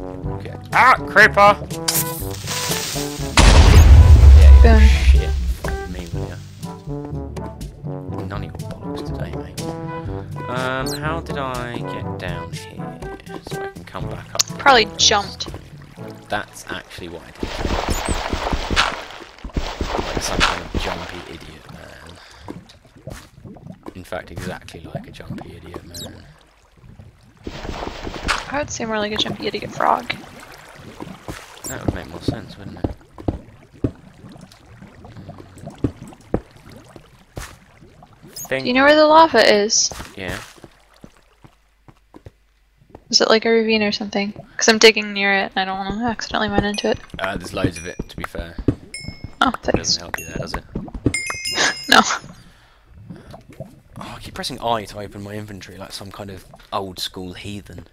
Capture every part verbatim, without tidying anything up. Okay. Ah! Creeper! Yeah, yeah. Shit. Fuck me with ya. None of your bollocks today, mate. Um, how did I get down here so I can come back up? Probably jumped. That's actually what I did. Like some kind of jumpy idiot, man. In fact, exactly like a jumpy idiot, man. I would say more like a jumpy idiot frog. That would make more sense, wouldn't it? Think Do you know where the lava is? Yeah. Is it like a ravine or something? Because I'm digging near it and I don't want to accidentally run into it. Uh, there's loads of it, to be fair. Oh, thanks. It doesn't help you there, does it? No. Oh, I keep pressing I to open my inventory like some kind of old school heathen.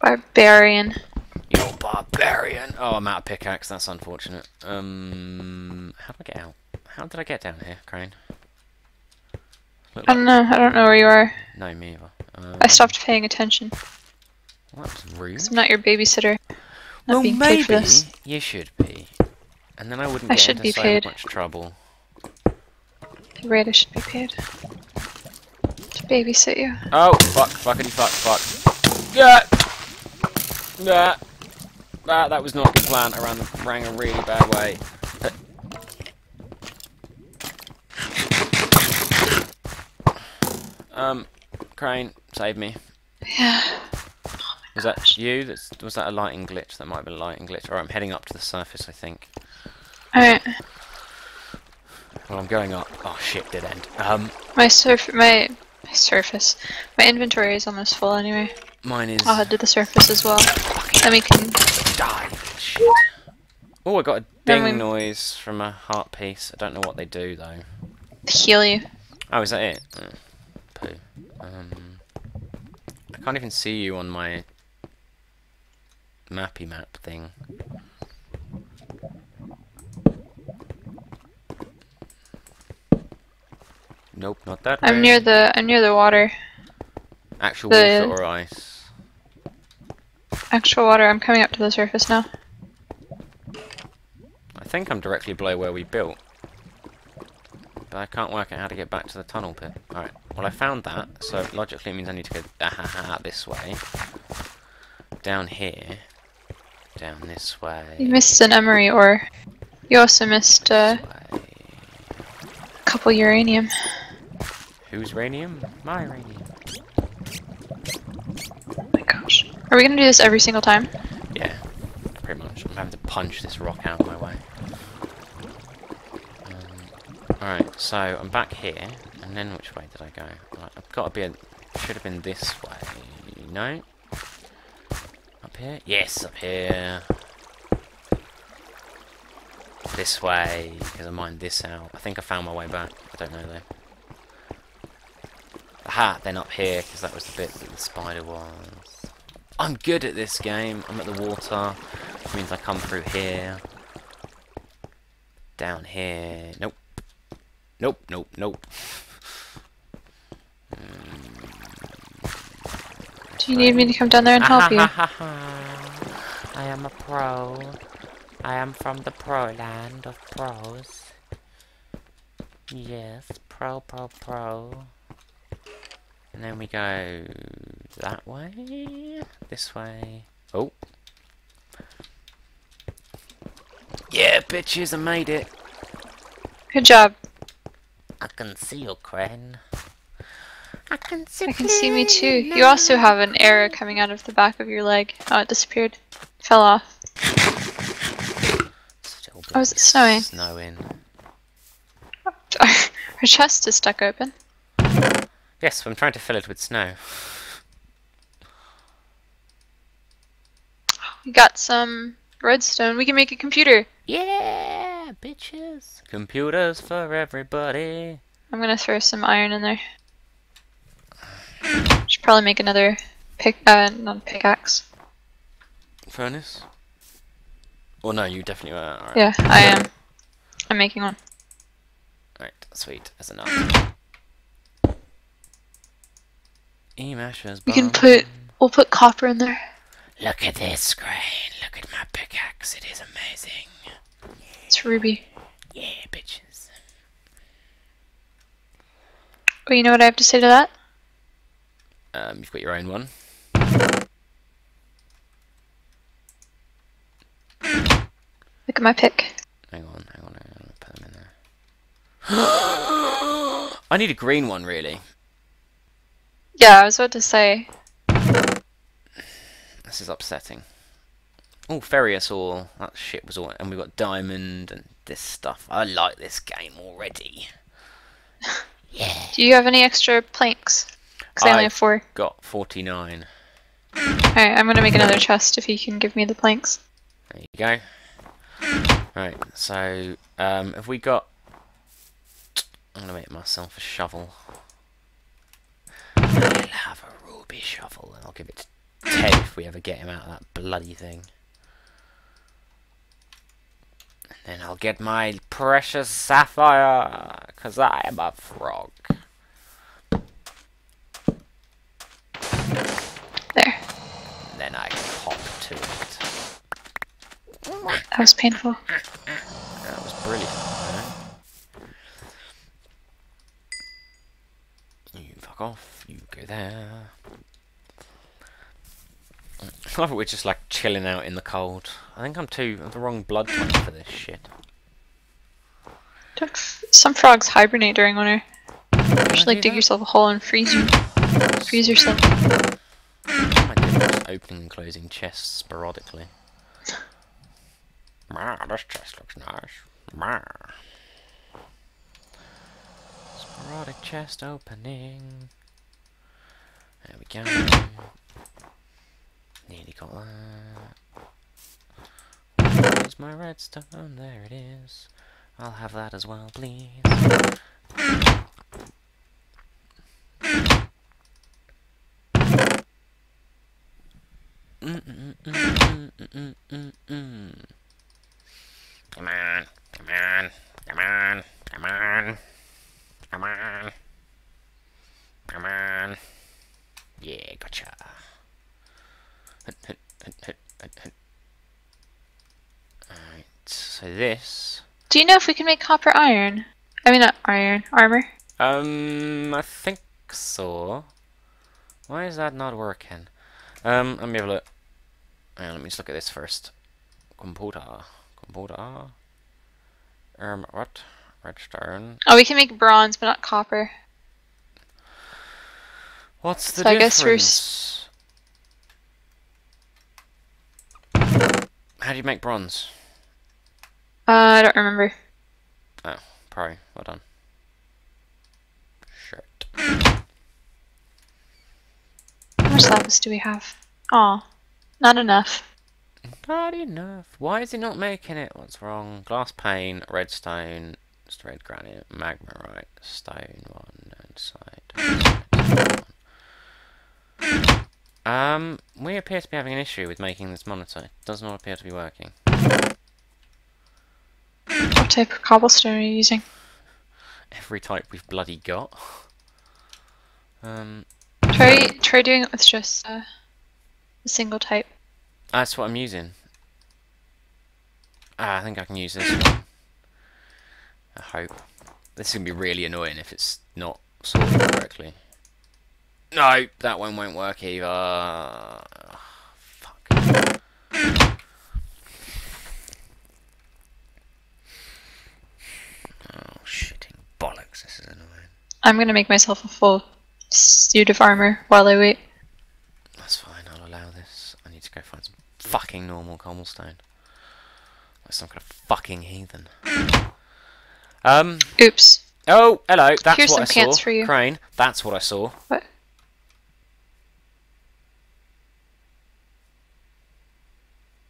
Barbarian. You're barbarian! Oh, I'm out of pickaxe, that's unfortunate. Um, how did I get out? How did I get down here, Crane? Looked I don't like... know, I don't know where you are. No, me either. Um, I stopped paying attention. Well, that's rude. I'm not your babysitter. Not well, being maybe paid for this. You should be. And then I wouldn't I get into be so paid. much trouble. You're right, I should be paid. To babysit you. Oh, fuck, fuckity fuck, fuck. Yeah! Nah, nah, that was not a good plan. I ran, ran a really bad way. um, Crane, save me. Yeah. Oh was that you? That's, was that a lighting glitch? That might have been a lighting glitch. Alright, I'm heading up to the surface, I think. Alright. Well, I'm going up. Oh shit, dead end. Um, my surf, my, my surface. My inventory is almost full anyway. Mine is. I'll head to the surface as well. Then we can die. Shit. Oh, I got a ding we... noise from a heart piece. I don't know what they do though. Heal you. Oh, is that it? Oh. Poo. Um, I can't even see you on my mappy map thing. Nope, not that. I'm way. near the. I'm near the water. Actual the... water or ice? Actual water, I'm coming up to the surface now. I think I'm directly below where we built. But I can't work out how to get back to the tunnel pit. Alright, well I found that, so logically it means I need to go ah, this way. Down here. Down this way. You missed an emery ore. You also missed uh, a couple uranium. Whose uranium? My uranium. Are we gonna do this every single time? Yeah, pretty much. I'm having to punch this rock out of my way. Um, Alright, so I'm back here, and then which way did I go? Right, I've gotta be a. Should have been this way. No? Up here? Yes, up here. This way, because I mined this out. I think I found my way back. I don't know though. Aha, then up here, because that was the bit that the spider was. I'm good at this game. I'm at the water, which means I come through here. Down here. Nope. Nope, nope, nope. Do you need me to come down there and help you? I am a pro. I am from the pro land of pros. Yes, pro, pro, pro. And then we go that way, this way. Oh. Yeah, bitches, I made it. Good job. I can see your Crane. I can see I can see me too. You also have an arrow coming out of the back of your leg. Oh, it disappeared. It fell off. Oh, is it snowing? Snowing. Our chest is stuck open. Yes, I'm trying to fill it with snow. We got some redstone. We can make a computer. Yeah, bitches. Computers for everybody. I'm gonna throw some iron in there. Should probably make another pick. Uh, not pickaxe. Furnace. Well, no, you definitely are. All right. Yeah, I am. I'm making one. All right, sweet. That's enough. E mashers. We can put We'll put copper in there. Look at this, Crane. Look at my pickaxe. It is amazing. It's ruby. Yeah, bitches. Well, you know what I have to say to that? Um, you've got your own one. Look at my pick. Hang on, hang on, hang on. Put them in there. I need a green one, really. Yeah, I was about to say. This is upsetting. Oh, Ferrius, all that shit was all, and we got diamond and this stuff. I like this game already. Yeah. Do you have any extra planks? Because I only have four. Got forty-nine. Alright, I'm gonna make another chest if you can give me the planks. There you go. Right, so um, have we got? I'm gonna make myself a shovel. I'll have a ruby shovel, and I'll give it to Ted if we ever get him out of that bloody thing. And then I'll get my precious sapphire, cause I am a frog. There. And then I can hop to it. That was painful. That was brilliant. You fuck off. You go there. I love it. We're just like chilling out in the cold. I think I'm too I'm the wrong blood type for this shit. Don't f some frogs hibernate during winter. Just like dig that? yourself a hole and freeze you. Freeze yourself. I do opening and closing chests sporadically. This chest looks nice. Sporadic chest opening. There we go. Nearly got that. Where's my redstone? There it is. I'll have that as well, please. Mm -mm -mm -mm -mm -mm -mm. Come on, come on, come on, come on, come on, come on. Yeah, gotcha. Alright, so this. Do you know if we can make copper iron? I mean, not iron, armor? Um, I think so. Why is that not working? Um, let me have a look. Hang on, let me just look at this first. Computer. Computer. Um, what? Redstone. Oh, we can make bronze, but not copper. What's the so difference? I guess we're... How do you make bronze? Uh, I don't remember. Oh, probably. Well done. Shit. How much lapis do we have? Aw, not enough. Not enough. Why is he not making it? What's wrong? Glass pane, redstone, just red granite, magmarite, stone one, and side. Um, we appear to be having an issue with making this monitor. It does not appear to be working. What type of cobblestone are you using? Every type we've bloody got. Um. Try try doing it with just uh, a single type. That's what I'm using. Ah, I think I can use this one. I hope. This is going to be really annoying if it's not sorted correctly. No, that one won't work either. Oh, fuck. Oh, shitting bollocks. This is annoying. I'm going to make myself a full suit of armor while I wait. That's fine. I'll allow this. I need to go find some fucking normal cobblestone. Like some kind of fucking heathen. Um. Oops. Oh, hello. That's Here's what I saw. Here's some pants for you, Crane. That's what I saw. What?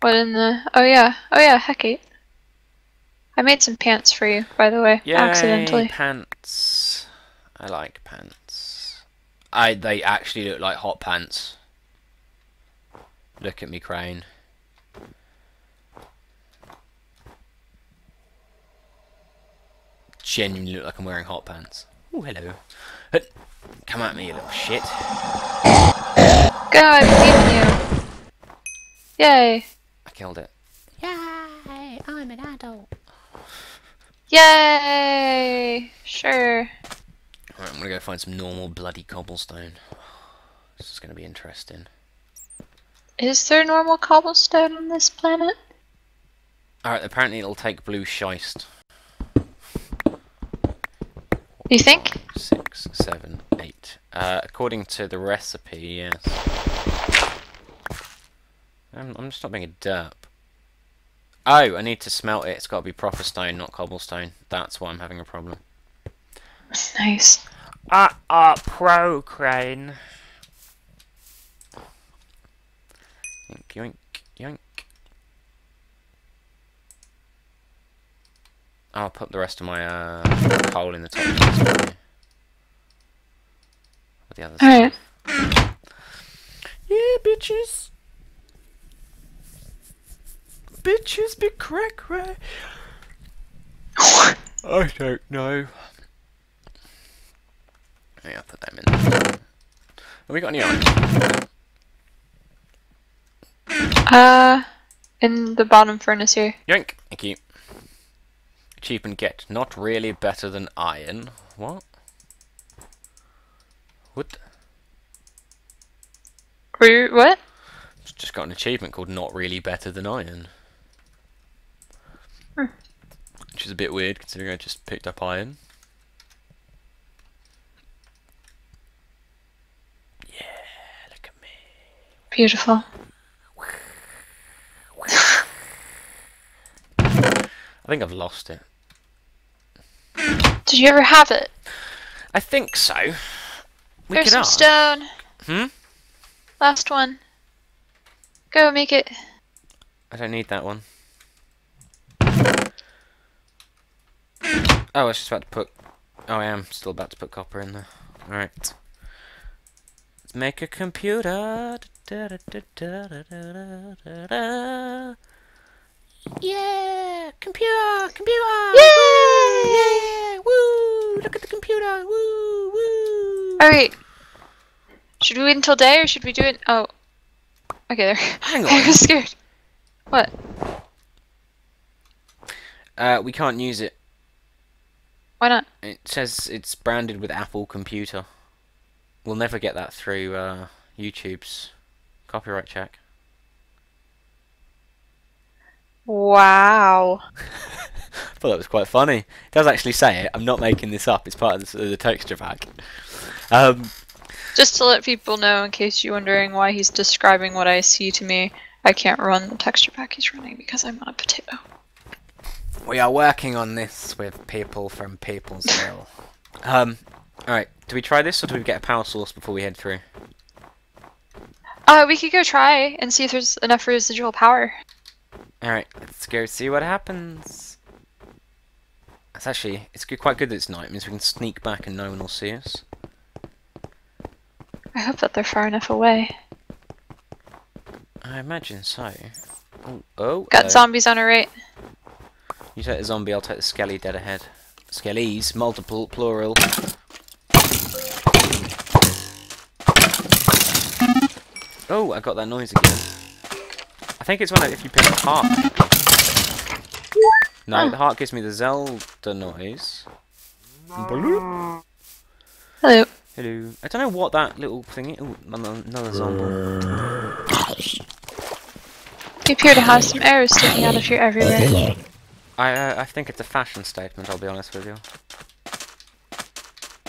What in the? Oh yeah. Oh yeah. Heck eight. I made some pants for you, by the way. Yay, accidentally. Pants. I like pants. I. They actually look like hot pants. Look at me, Crane. Genuinely look like I'm wearing hot pants. Oh, hello. Come at me, you little shit. go, I've beaten you. Yay. I killed it. Yay, I'm an adult. Yay, sure. Alright, I'm gonna go find some normal bloody cobblestone. This is gonna be interesting. Is there normal cobblestone on this planet? Alright, apparently it'll take blue schist. You think? Six, seven, eight. Uh, according to the recipe, yes. I'm, I'm just not being a derp. Oh, I need to smelt it. It's got to be proper stone, not cobblestone. That's why I'm having a problem. Nice. Uh, uh, pro Crane. Yoink, yoink, yoink. I'll put the rest of my uh, coal in the top. With the others. Alright. Yeah, bitches. Bitches be crack, right? I don't know. Yeah, I'll put them in. Have we got any iron? Uh, in the bottom furnace here. Yoink. Thank you. Cheap and get. Not really better than iron. What? What? What? Just got an achievement called Not Really Better Than Iron. Hmm. Which is a bit weird considering I just picked up iron. Yeah, look at me. Beautiful. I think I've lost it. Did you ever have it? I think so. We There's some ask. stone. Hmm? Last one. Go make it. I don't need that one. Oh, I was just about to put... Oh, I am still about to put copper in there. Alright. Let's make a computer. Yeah! Computer! Computer! Yay! Yeah! Woo! Look at the computer! Woo! Woo! Alright. Should we wait until day or should we do it? Oh. Okay, there. Hang on. I was scared. What? Uh, we can't use it. Why not? It says it's branded with Apple Computer. We'll never get that through uh, YouTube's copyright check. Wow. I thought that was quite funny. It does actually say it. I'm not making this up. It's part of the, the texture pack. Um, Just to let people know, in case you're wondering why he's describing what I see to me, I can't run the texture pack he's running because I'm on a potato. We are working on this with people from People's Hill. Um, Alright, do we try this or do we get a power source before we head through? Uh, we could go try and see if there's enough residual power. Alright, let's go see what happens. It's actually, it's good, quite good that it's night. It means we can sneak back and no one will see us. I hope that they're far enough away. I imagine so. Oh, oh Got oh. zombies on our right. You take the zombie, I'll take the skelly dead ahead. Skellies, multiple, plural. Oh, I got that noise again. I think it's when I, if you pick the heart. No, oh. The heart gives me the Zelda noise. Bloop. Hello. Hello. I don't know what that little thing is. Ooh, another zombie. You appear to have some arrows sticking out of you everywhere. I uh, I think it's a fashion statement, I'll be honest with you.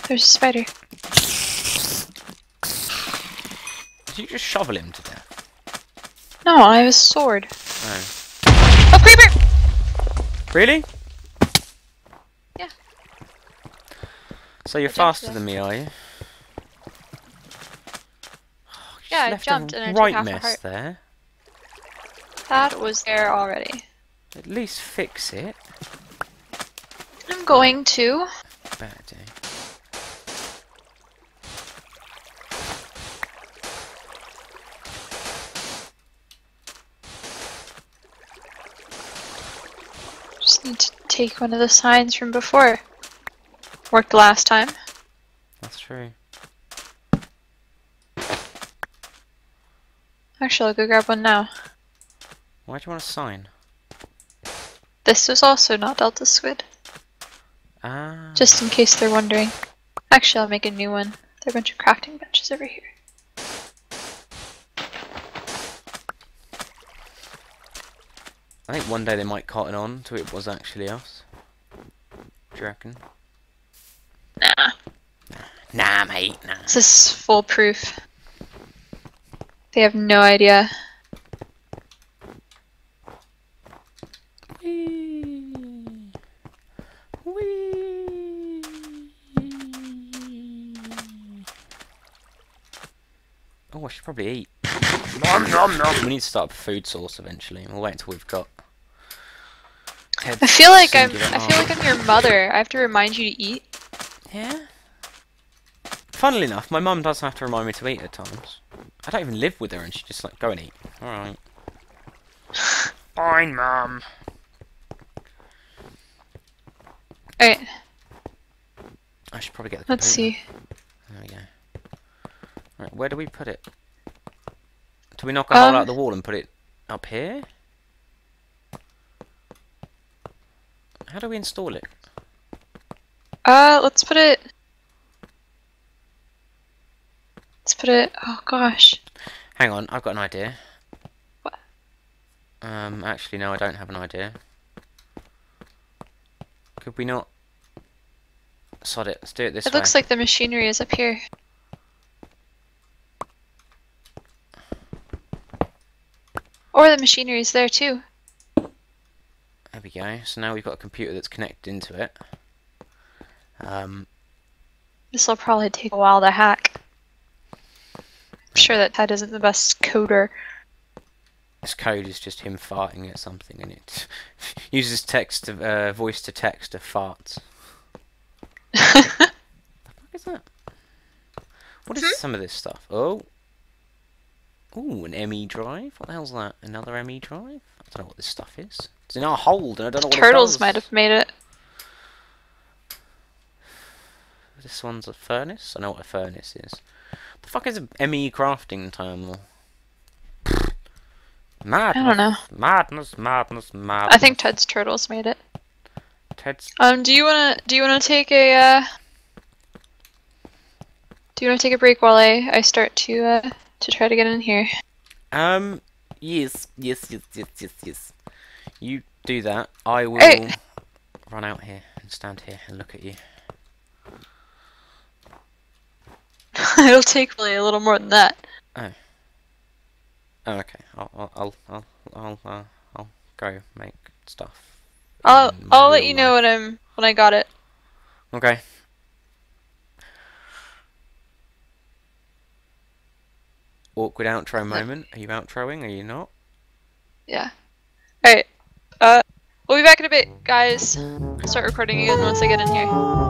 There's a spider. Did you just shovel him to death? No, I have a sword. Oh. Oh, creeper! Really? Yeah. So you're faster than me, are you? Oh, you yeah, I jumped and I took half a heart. Right mess there. That was there already. At least fix it. I'm going to. Bad day. Need to take one of the signs from before. Worked last time. That's true. Actually, I'll go grab one now. Why do you want a sign? This was also not Delta Squid. Ah. Just in case they're wondering. Actually, I'll make a new one. There are a bunch of crafting benches over here. I think one day they might cotton on to it was actually us. Do you reckon? Nah. Nah, mate, nah. This is foolproof. They have no idea. Wee. Wee. Oh, I should probably eat. Nom, nom, nom. We need to start a food source eventually. We'll wait until we've got. Ted's I feel like I'm. I feel like I'm your mother. I have to remind you to eat. Yeah. Funnily enough, my mum doesn't have to remind me to eat at times. I don't even live with her, and she just like go and eat. All right. Fine, mum. All right. I should probably get the. Let's computer. see. There we go. All right, where do we put it? Do we knock a um, hole out of the wall and put it up here? How do we install it? Uh, let's put it... Let's put it... Oh, gosh. Hang on, I've got an idea. What? Um, actually, no, I don't have an idea. Could we not... Sod it, let's do it this way. It looks like the machinery is up here. Or the machinery's there too. There we go. So now we've got a computer that's connected into it. Um, this will probably take a while to hack. I'm sure that Ted isn't the best coder. This code is just him farting at something, and it uses text to uh, voice to text to farts. What the fuck is that? What is hmm? some of this stuff? Oh. Ooh, an M E drive? What the hell's that? Another M E drive? I don't know what this stuff is. It's in our hold, and I don't know what it does. Turtles might have made it. This one's a furnace? I know what a furnace is. What the fuck is an M E crafting terminal? Madness. I don't know. Madness, madness, madness. I think Ted's turtles made it. Ted's... Um, do you wanna, do you wanna take a, uh... Do you wanna take a break while I, I start to, uh... to try to get in here? Um, yes, yes, yes, yes, yes, yes. You do that. I will hey. run out here and stand here and look at you. It'll take me a little more than that. Oh. Oh, okay. I'll, I'll, I'll, I'll, uh, I'll go make stuff. I'll, I'll let you life. know when I'm when I got it. Okay. Awkward outro moment. Are you outroing? Are you not? Yeah. Alright. Uh, we'll be back in a bit, guys. I'll start recording again once I get in here.